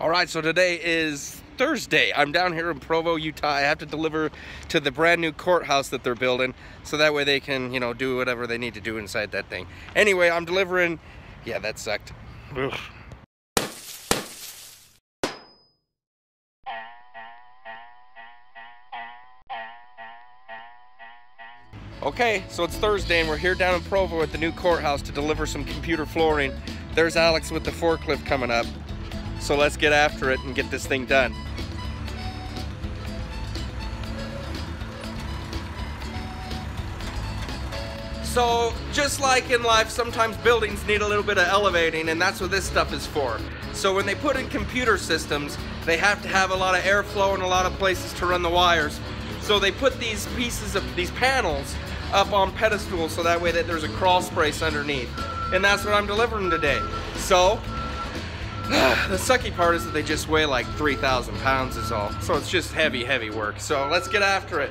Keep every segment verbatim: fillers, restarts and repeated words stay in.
All right, so today is Thursday. I'm down here in Provo, Utah. I have to deliver to the brand new courthouse that they're building, so that way they can, you know, do whatever they need to do inside that thing. Anyway, I'm delivering. Yeah, that sucked. Ugh. Okay, so it's Thursday and we're here down in Provo at the new courthouse to deliver some computer flooring. There's Alex with the forklift coming up. So let's get after it and get this thing done. So just like in life, sometimes buildings need a little bit of elevating, and that's what this stuff is for. So when they put in computer systems, they have to have a lot of airflow and a lot of places to run the wires. So they put these pieces of these panels up on pedestals so that way that there's a crawl space underneath. And that's what I'm delivering today. So the sucky part is that they just weigh like three thousand pounds is all. So it's just heavy, heavy work. So let's get after it.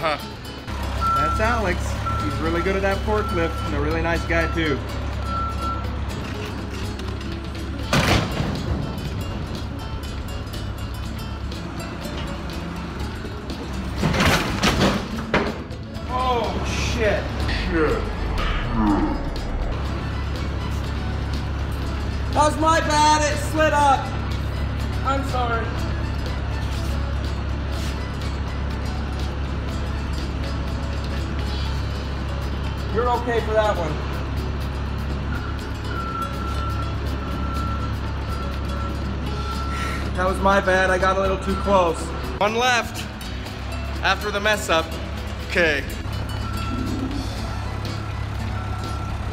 That's Alex. He's really good at that forklift and a really nice guy too. Oh shit. Shit. That was my bad, it slid up. I'm sorry. You're okay for that one. That was my bad, I got a little too close. One left after the mess up. Okay.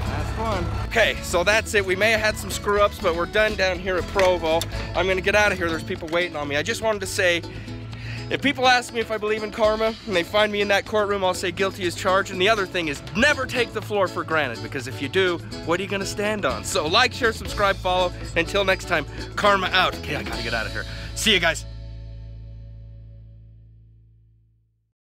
Last one. Okay, so that's it. We may have had some screw ups, but we're done down here at Provo. I'm gonna get out of here, there's people waiting on me. I just wanted to say, if people ask me if I believe in karma and they find me in that courtroom, I'll say guilty as charged. And the other thing is, never take the floor for granted, because if you do, what are you gonna stand on? So like, share, subscribe, follow. Until next time, karma out. Okay, I gotta get out of here. See you guys.